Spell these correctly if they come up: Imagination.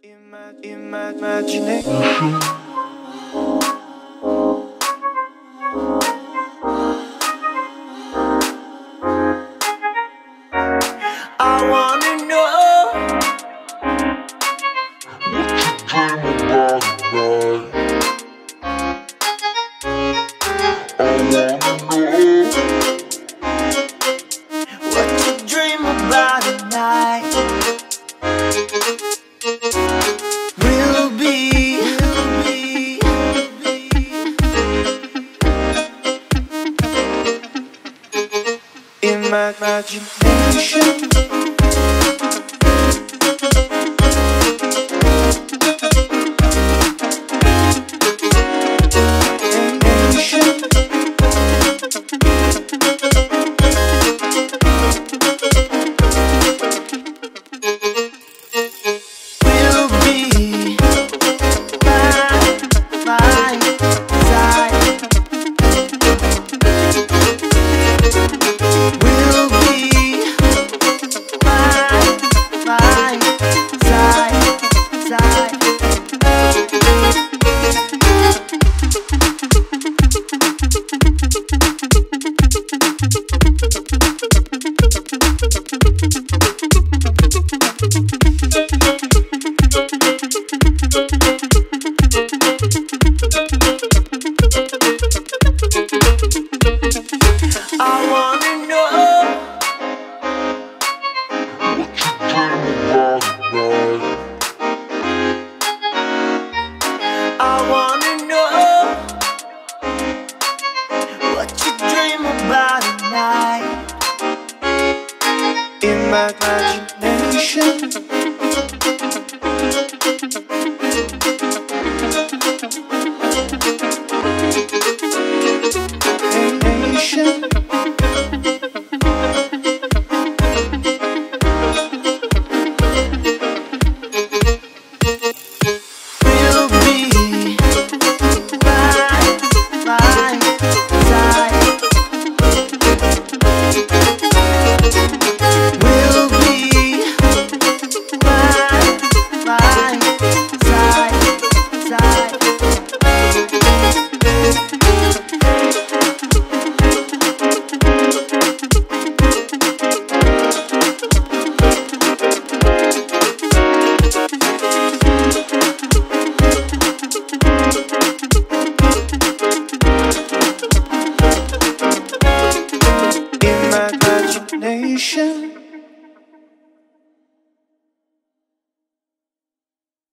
Imagination. Imagination.